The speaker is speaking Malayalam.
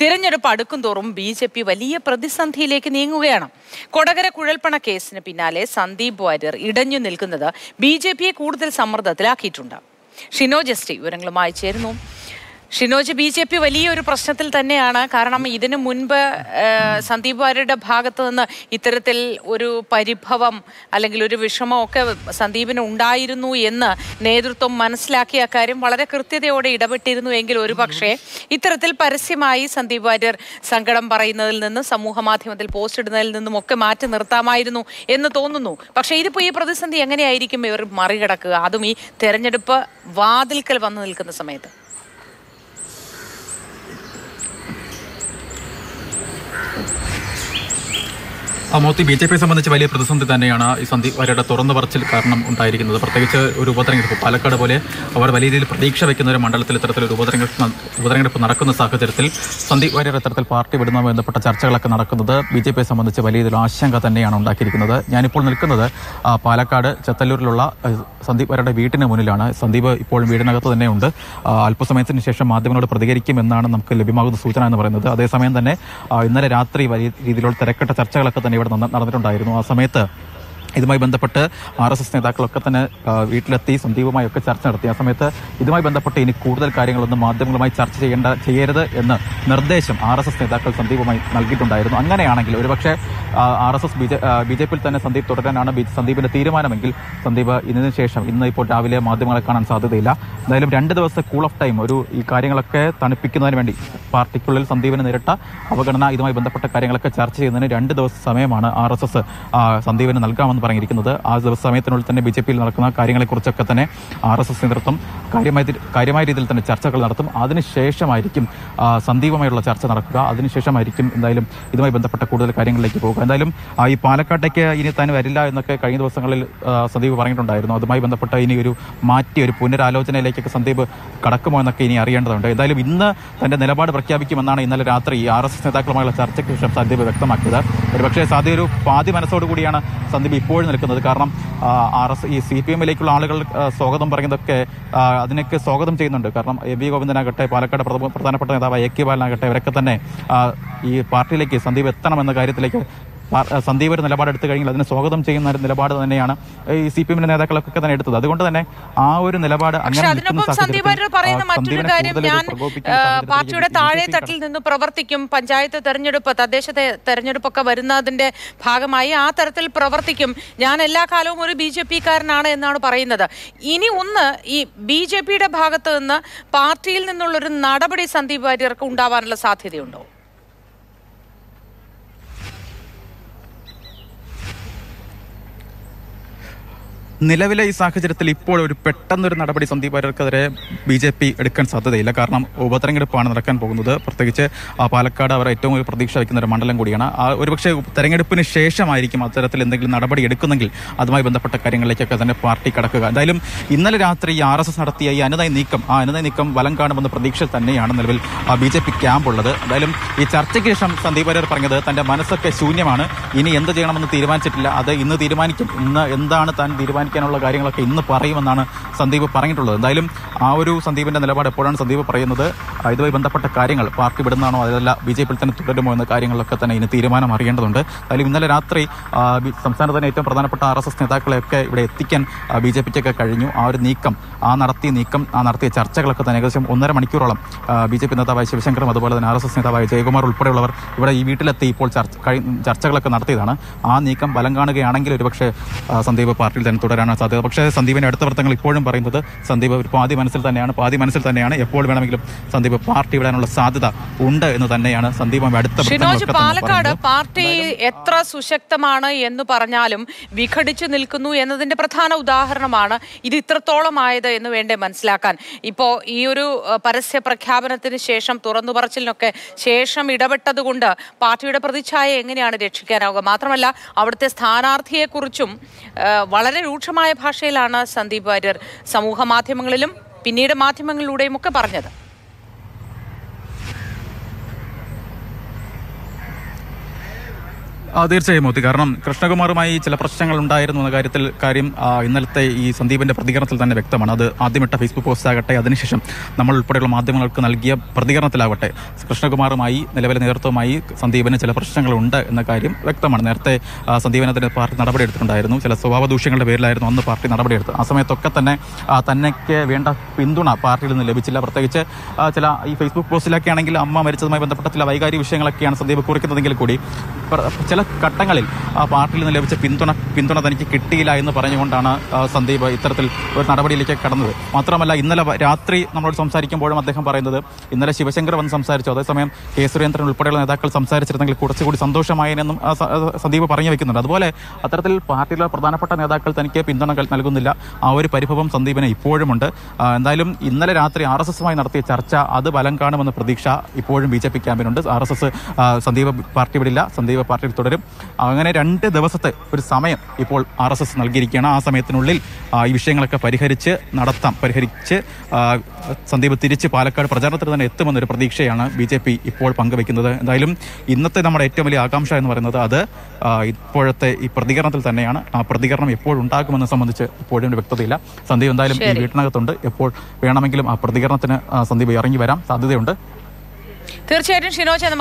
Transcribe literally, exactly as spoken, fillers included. തിരഞ്ഞെടുപ്പ് അടുക്കുംതോറും ബി ജെ പി വലിയ പ്രതിസന്ധിയിലേക്ക് നീങ്ങുകയാണ്. കൊടകര കുഴൽപ്പണ കേസിന് പിന്നാലെ സന്ദീപ് വാര്യർ ഇടഞ്ഞു നിൽക്കുന്നത് ബി ജെ പിയെ കൂടുതൽ സമ്മർദ്ദത്തിലാക്കിയിട്ടുണ്ട്. ഷിനോ ജസ്റ്റി വിവരങ്ങളുമായി ചേരുന്നു. ഷിനോജ്, ബി ജെ പി വലിയൊരു പ്രശ്നത്തിൽ തന്നെയാണ്. കാരണം ഇതിനു മുൻപ് സന്ദീപ് വാര്യരുടെ ഭാഗത്ത് നിന്ന് ഇത്തരത്തിൽ ഒരു പരിഭവം അല്ലെങ്കിൽ ഒരു വിഷമമൊക്കെ സന്ദീപിന് ഉണ്ടായിരുന്നു എന്ന് നേതൃത്വം മനസ്സിലാക്കിയ കാര്യം വളരെ കൃത്യതയോടെ ഇടപെട്ടിരുന്നു എങ്കിൽ ഒരു പക്ഷേ ഇത്തരത്തിൽ പരസ്യമായി സന്ദീപ് വാര്യർ സങ്കടം പറയുന്നതിൽ നിന്നും സമൂഹ മാധ്യമത്തിൽ പോസ്റ്റ് ഇടുന്നതിൽ നിന്നും ഒക്കെ മാറ്റി നിർത്താമായിരുന്നു എന്ന് തോന്നുന്നു. പക്ഷേ ഇതിപ്പോൾ ഈ പ്രതിസന്ധി എങ്ങനെയായിരിക്കും ഇവർ മറികടക്കുക, അതും ഈ തെരഞ്ഞെടുപ്പ് വാതിൽക്കൽ വന്നു നിൽക്കുന്ന സമയത്ത്? മൊത്തം ബി ജെ പിയെ സംബന്ധിച്ച് വലിയ പ്രതിസന്ധി തന്നെയാണ് ഈ സന്ദീപ് വാര്യരുടെ തുറന്നു പറച്ചിൽ കാരണം ഉണ്ടായിരിക്കുന്നത്. പ്രത്യേകിച്ച് ഒരു ഉപതെരഞ്ഞെടുപ്പ്, പാലക്കാട് പോലെ അവർ വലിയ രീതിയിൽ പ്രതീക്ഷ വയ്ക്കുന്ന ഒരു മണ്ഡലത്തിൽ ഇത്തരത്തിലൊരു ഉപതെരഞ്ഞെടുപ്പ് ഉപതെരഞ്ഞെടുപ്പ് നടക്കുന്ന സാഹചര്യത്തിൽ സന്ദീപ് വാര്യർ ഇത്തരത്തിൽ പാർട്ടി വിടുന്നതുമായി ബന്ധപ്പെട്ട ചർച്ചകളൊക്കെ നടക്കുന്നത് ബി ജെ പിയെ സംബന്ധിച്ച് വലിയ രീതിയിൽ ആശങ്ക തന്നെയാണ് ഉണ്ടാക്കിയിരിക്കുന്നത്. ഞാനിപ്പോൾ നിൽക്കുന്നത് പാലക്കാട് ചെത്തല്ലൂരിലുള്ള സന്ദീപ് വാര്യരുടെ വീട്ടിന് മുന്നിലാണ്. സന്ദീപ് ഇപ്പോൾ വീടിനകത്ത് തന്നെയുണ്ട്. അല്പസമയത്തിന് ശേഷം മാധ്യമങ്ങളോട് പ്രതികരിക്കുമെന്നാണ് നമുക്ക് ലഭ്യമാകുന്ന സൂചന എന്ന് പറയുന്നത്. അതേസമയം തന്നെ ഇന്നലെ രാത്രി വലിയ രീതിയിലുള്ള തിരക്കട്ട ചർച്ചകളൊക്കെ തന്നെ ഇവിടെ നടന്നിട്ടുണ്ടായിരുന്നു. ആ സമയത്ത് ഇതുമായി ബന്ധപ്പെട്ട് ആർ എസ് എസ് നേതാക്കളൊക്കെ തന്നെ വീട്ടിലെത്തി സന്ദീപുമായൊക്കെ ചർച്ച നടത്തി. ആ സമയത്ത് ഇതുമായി ബന്ധപ്പെട്ട് ഇനി കൂടുതൽ കാര്യങ്ങളൊന്നും മാധ്യമങ്ങളുമായി ചർച്ച ചെയ്യേണ്ട ചെയ്യരുത് എന്ന് നിർദ്ദേശം ആർ എസ് എസ് നേതാക്കൾ സന്ദീപുമായി നൽകിയിട്ടുണ്ടായിരുന്നു. അങ്ങനെയാണെങ്കിൽ ഒരുപക്ഷെ R S S B J ബി ജെ പിയിൽ തന്നെ സന്ദീപ് തുടരാനാണ് ബി സന്ദീപിൻ്റെ തീരുമാനമെങ്കിൽ സന്ദീപ് ഇതിനു ശേഷം ഇന്ന് ഇപ്പോൾ രാവിലെ മാധ്യമങ്ങളെ കാണാൻ സാധ്യതയില്ല. എന്തായാലും രണ്ട് ദിവസത്തെ കൂൾ ഓഫ് ടൈം, ഒരു ഈ കാര്യങ്ങളൊക്കെ തണുപ്പിക്കുന്നതിന് വേണ്ടി പാർട്ടിക്കുള്ളിൽ സന്ദീപിന് നേരിട്ട അവഗണന, ഇതുമായി ബന്ധപ്പെട്ട കാര്യങ്ങളൊക്കെ ചർച്ച ചെയ്യുന്നതിന് രണ്ട് ദിവസ സമയമാണ് ആർ എസ് എസ് സന്ദീപിന് നൽകാമെന്ന് പറഞ്ഞിരിക്കുന്നത്. ആ ദിവസ സമയത്തിനുള്ളിൽ തന്നെ ബി ജെ പിയിൽ നടക്കുന്ന കാര്യങ്ങളെക്കുറിച്ചൊക്കെ തന്നെ ആർ എസ് എസ് നേതൃത്വം കാര്യമായ കാര്യമായ രീതിയിൽ തന്നെ ചർച്ചകൾ നടത്തും. അതിനുശേഷമായിരിക്കും സന്ദീപമായുള്ള ചർച്ച നടക്കുക. അതിനുശേഷമായിരിക്കും എന്തായാലും ഇതുമായി ബന്ധപ്പെട്ട കൂടുതൽ കാര്യങ്ങളിലേക്ക് പോകുക. എന്തായാലും ഈ പാലക്കാട്ടേക്ക് ഇനി താൻ വരില്ല എന്നൊക്കെ കഴിഞ്ഞ ദിവസങ്ങളിൽ സന്ദീപ് പറഞ്ഞിട്ടുണ്ടായിരുന്നു. അതുമായി ബന്ധപ്പെട്ട ഇനി ഒരു മാറ്റി ഒരു പുനരാലോചനയിലേക്കൊക്കെ സന്ദീപ് കടക്കുമോ എന്നൊക്കെ ഇനി അറിയേണ്ടതുണ്ട്. എന്തായാലും ഇന്ന് തൻ്റെ നിലപാട് പ്രഖ്യാപിക്കുമെന്നാണ് ഇന്നലെ രാത്രി ആർ എസ് എസ് നേതാക്കളുമായുള്ള ചർച്ചയ്ക്ക് ശേഷം സന്ദീപ് വ്യക്തമാക്കിയത്. ഒരു പക്ഷേ സാധ്യ ഒരു പാതി മനസ്സോടുകൂടിയാണ് സന്ദീപ് ഇപ്പോഴും നിൽക്കുന്നത്. കാരണം ആർ എസ് ഈ സി പി എമ്മിലേക്കുള്ള ആളുകൾ സ്വാഗതം പറയുന്നതൊക്കെ അതിനൊക്കെ സ്വാഗതം ചെയ്യുന്നുണ്ട്. കാരണം എ വി ഗോവിന്ദനാകട്ടെ, പാലക്കാട് പ്രധാനപ്പെട്ട നേതാവ് എ കെ ബാലനാകട്ടെ, ഇവരൊക്കെ തന്നെ ഈ പാർട്ടിയിലേക്ക് സന്ദീപ് എത്തണമെന്ന കാര്യത്തിലേക്ക് സന്ദീപ് ഒരു നിലപാടെടുത്തു കഴിഞ്ഞാൽ അതിനെ സ്വാഗതം ചെയ്യുന്ന ഒരു നിലപാട് തന്നെയാണ് ഈ സി പി എമ്മിന്റെ നേതാക്കളൊക്കെ തന്നെ എടുത്തത്. അതുകൊണ്ട് തന്നെ ആ ഒരു നിലപാട് പാർട്ടിയുടെ താഴെ തട്ടിൽ നിന്ന് പ്രവർത്തിക്കും. പഞ്ചായത്ത് തെരഞ്ഞെടുപ്പ്, തദ്ദേശ തെരഞ്ഞെടുപ്പൊക്കെ വരുന്നതിന്റെ ഭാഗമായി ആ തരത്തിൽ പ്രവർത്തിക്കും. ഞാൻ എല്ലാ കാലവും ഒരു ബി ജെ പി കാരനാണ് എന്നാണ് പറയുന്നത്. ഇനി ഒന്ന്, ഈ ബി ജെ പിയുടെ ഭാഗത്ത് നിന്ന് പാർട്ടിയിൽ നിന്നുള്ളൊരു നടപടി സന്ദീപ് വാര്യർക്ക് ഉണ്ടാവാനുള്ള സാധ്യതയുണ്ടോ? നിലവിലെ ഈ സാഹചര്യത്തിൽ ഇപ്പോൾ ഒരു പെട്ടെന്നൊരു നടപടി സന്ദീപ് വാര്യർക്കെതിരെ ബി ജെ പി എടുക്കാൻ സാധ്യതയില്ല. കാരണം ഉപതെരഞ്ഞെടുപ്പാണ് നടക്കാൻ പോകുന്നത്. പ്രത്യേകിച്ച് പാലക്കാട് അവർ ഏറ്റവും ഒരു പ്രതീക്ഷ വയ്ക്കുന്ന ഒരു മണ്ഡലം കൂടിയാണ്. ആ ഒരുപക്ഷെ തെരഞ്ഞെടുപ്പിന് ശേഷമായിരിക്കും അത്തരത്തിൽ എന്തെങ്കിലും നടപടി എടുക്കുന്നെങ്കിൽ അതുമായി ബന്ധപ്പെട്ട കാര്യങ്ങളിലേക്കൊക്കെ തന്നെ പാർട്ടി കടക്കുക. എന്തായാലും ഇന്നലെ രാത്രി ആർ എസ് എസ് നടത്തിയ ഈ അനുനയ നീക്കം, ആ അനുനയ നീക്കം വലം കാണുമെന്ന പ്രതീക്ഷ തന്നെയാണ് നിലവിൽ ബി ജെ പി ക്യാമ്പുള്ളത്. എന്തായാലും ഈ ചർച്ചയ്ക്ക് ശേഷം സന്ദീപ് വാര്യർ പറഞ്ഞത് തൻ്റെ മനസ്സൊക്കെ ശൂന്യമാണ്, ഇനി എന്ത് ചെയ്യണമെന്ന് തീരുമാനിച്ചിട്ടില്ല, അത് ഇന്ന് തീരുമാനിക്കും, ഇന്ന് എന്താണ് താൻ തീരുമാനിക്കുന്നത് ക്കാനുള്ള കാര്യങ്ങളൊക്കെ ഇന്ന് പറയുമെന്നാണ് സന്ദീപ് പറഞ്ഞിട്ടുള്ളത്. എന്തായാലും ആ ഒരു സന്ദീപിന്റെ നിലപാട് എപ്പോഴാണ് സന്ദീപ് പറയുന്നത്, ഇതുമായി ബന്ധപ്പെട്ട കാര്യങ്ങൾ പാർട്ടി വിടുന്നതാണോ അതല്ല ബി ജെ പിയിൽ തന്നെ തുടരുമോ എന്ന കാര്യങ്ങളിലൊക്കെ തന്നെ ഇനി തീരുമാനം അറിയേണ്ടതുണ്ട്. എന്തായാലും ഇന്നലെ രാത്രി സംസ്ഥാനത്ത് തന്നെ ഏറ്റവും പ്രധാനപ്പെട്ട ആർ എസ് എസ് നേതാക്കളെയൊക്കെ ഇവിടെ എത്തിക്കാൻ ബി ജെ പിക്കൊക്കെ കഴിഞ്ഞു. ആ ഒരു നീക്കം, ആ നടത്തിയ നീക്കം, ആ നടത്തിയ ചർച്ചകളൊക്കെ തന്നെ ഏകദേശം ഒന്നര മണിക്കൂറോളം ബി ജെ പി നേതാവായ ശിവശങ്കറും അതുപോലെ തന്നെ ആർ എസ് എസ് നേതാവായ ജയകുമാർ ഉൾപ്പെടെയുള്ളവർ ഇവിടെ ഈ വീട്ടിലെത്തി ഇപ്പോൾ ചർച്ചകളൊക്കെ നടത്തിയതാണ്. ആ നീക്കം ബലം കാണുകയാണെങ്കിൽ ഒരുപക്ഷെ സന്ദീപ് പാർട്ടിയിൽ തന്നെ തുടരും സാധ്യത. പക്ഷേ സന്ദീപിന്റെ അടുത്ത വൃത്തങ്ങൾ ഇപ്പോഴും പറയുന്നത് സന്ദീപ് ഒരു പാതി മനസ്സിൽ തന്നെയാണ് പാതി മനസ്സിൽ തന്നെയാണ് എപ്പോൾ വേണമെങ്കിലും സന്ദീപ് പാർട്ടി വിടാനുള്ള സാധ്യത ഉണ്ട് എന്ന് തന്നെയാണ് സന്ദീപ് അടുത്ത. പാലക്കാട് പാർട്ടി എത്ര സുശക്തമാണ് എന്ന് പറഞ്ഞാലും വിഘടിച്ചു നിൽക്കുന്നു എന്നതിന്റെ പ്രധാന ഉദാഹരണമാണ് ഇത് ഇത്രത്തോളം ആയത് എന്ന് വേണ്ടേ മനസ്സിലാക്കാൻ. ഇപ്പോ ഈ ഒരു പരസ്യ പ്രഖ്യാപനത്തിന് ശേഷം, തുറന്നു പറച്ചിലിനൊക്കെ ശേഷം ഇടപെട്ടത് കൊണ്ട് പാർട്ടിയുടെ പ്രതിച്ഛായ എങ്ങനെയാണ് രക്ഷിക്കാനാവുക? മാത്രമല്ല അവിടുത്തെ സ്ഥാനാർത്ഥിയെ കുറിച്ചും വളരെ രൂക്ഷ മായ ഭാഷയിലാണ് സന്ദീപ് വാര്യർ സമൂഹ മാധ്യമങ്ങളിലും പിന്നീട് മാധ്യമങ്ങളിലൂടെയും ഒക്കെ പറഞ്ഞത്. തീർച്ചയായും മോത്തി, കാരണം കൃഷ്ണകുമാറുമായി ചില പ്രശ്നങ്ങൾ ഉണ്ടായിരുന്നു എന്ന കാര്യത്തിൽ കാര്യം ഇന്നലത്തെ ഈ സന്ദീപിന്റെ പ്രതികരണത്തിൽ തന്നെ വ്യക്തമാണ്. അത് ആദ്യമിട്ട ഫേസ്ബുക്ക് പോസ്റ്റ് ആകട്ടെ, അതിനുശേഷം നമ്മൾ ഉൾപ്പെടെയുള്ള മാധ്യമങ്ങൾക്ക് നൽകിയ പ്രതികരണത്തിലാവട്ടെ, കൃഷ്ണകുമാറുമായി നിലവിലെ നേതൃത്വവുമായി സന്ദീപിന് ചില പ്രശ്നങ്ങളുണ്ട് എന്ന കാര്യം വ്യക്തമാണ്. നേരത്തെ സന്ദീപനത്തിന് പാർട്ടി നടപടിയെടുത്തിട്ടുണ്ടായിരുന്നു. ചില സ്വഭാവ ദൂഷ്യങ്ങളുടെ പേരിലായിരുന്നു അന്ന് പാർട്ടി നടപടിയെടുത്തത്. ആ സമയത്തൊക്കെ തന്നെ തന്നെക്ക് വേണ്ട പിന്തുണ പാർട്ടിയിൽ നിന്ന് ലഭിച്ചില്ല. പ്രത്യേകിച്ച് ചില ഈ ഫേസ്ബുക്ക് പോസ്റ്റിലൊക്കെ ആണെങ്കിൽ അമ്മ മരിച്ചതുമായി ബന്ധപ്പെട്ട ചില വൈകാരിക വിഷയങ്ങളൊക്കെയാണ് സന്ദീപ് കുറിക്കുന്നതെങ്കിൽ കൂടി ചില ഘട്ടങ്ങളിൽ ആ പാർട്ടിയിൽ നിന്ന് ലഭിച്ച പിന്തുണ പിന്തുണ തനിക്ക് കിട്ടിയില്ല എന്ന് പറഞ്ഞുകൊണ്ടാണ് സന്ദീപ് ഇത്തരത്തിൽ ഒരു നടപടിയിലേക്ക് കടന്നത്. മാത്രമല്ല, ഇന്നലെ രാത്രി നമ്മളോട് സംസാരിക്കുമ്പോഴും അദ്ദേഹം പറയുന്നത്, ഇന്നലെ ശിവശങ്കർ വന്ന് സംസാരിച്ചു, അതേസമയം കെ സുരേന്ദ്രൻ ഉൾപ്പെടെയുള്ള നേതാക്കൾ സംസാരിച്ചിരുന്നെങ്കിൽ കുറച്ചുകൂടി സന്തോഷമായെന്നും സന്ദീപ് പറഞ്ഞു വെക്കുന്നുണ്ട്. അതുപോലെ അത്തരത്തിൽ പാർട്ടിയിലെ പ്രധാനപ്പെട്ട നേതാക്കൾ തനിക്ക് പിന്തുണ നൽകുന്നില്ല, ആ ഒരു പരിഭവം സന്ദീപിന് ഇപ്പോഴുമുണ്ട്. എന്തായാലും ഇന്നലെ രാത്രി ആർ എസ് എസുമായി നടത്തിയ ചർച്ച അത് ബലം കാണുമെന്ന പ്രതീക്ഷ ഇപ്പോഴും ബി ജെ പി ക്യാമ്പിനുണ്ട്. R S S Sandeep party വിടില്ല, സന്ദീപ് പാർട്ടിയിൽ തുടരും. അങ്ങനെ രണ്ട് ദിവസത്തെ ഒരു സമയം ഇപ്പോൾ ആർ എസ് എസ് നൽകിയിരിക്കുകയാണ്. ആ സമയത്തിനുള്ളിൽ ഈ വിഷയങ്ങളൊക്കെ പരിഹരിച്ച് നടത്താം പരിഹരിച്ച് സന്ദീപ് തിരിച്ച് പാലക്കാട് പ്രചാരണത്തിന് തന്നെ എത്തുമെന്നൊരു പ്രതീക്ഷയാണ് ബി ജെ പി ഇപ്പോൾ പങ്കുവെക്കുന്നത്. എന്തായാലും ഇന്നത്തെ നമ്മുടെ ഏറ്റവും വലിയ ആകാംക്ഷ എന്ന് പറയുന്നത് അത് ഇപ്പോഴത്തെ ഈ പ്രതികരണത്തിൽ തന്നെയാണ്. ആ പ്രതികരണം എപ്പോഴുണ്ടാകുമെന്ന് സംബന്ധിച്ച് ഇപ്പോഴും വ്യക്തതയില്ല. സന്ദീപ് എന്തായാലും ഈ വീട്ടിനകത്തുണ്ട്. എപ്പോൾ വേണമെങ്കിലും ആ പ്രതികരണത്തിന് സന്ദീപ് ഇറങ്ങി വരാൻ സാധ്യതയുണ്ട്. തീർച്ചയായിട്ടും.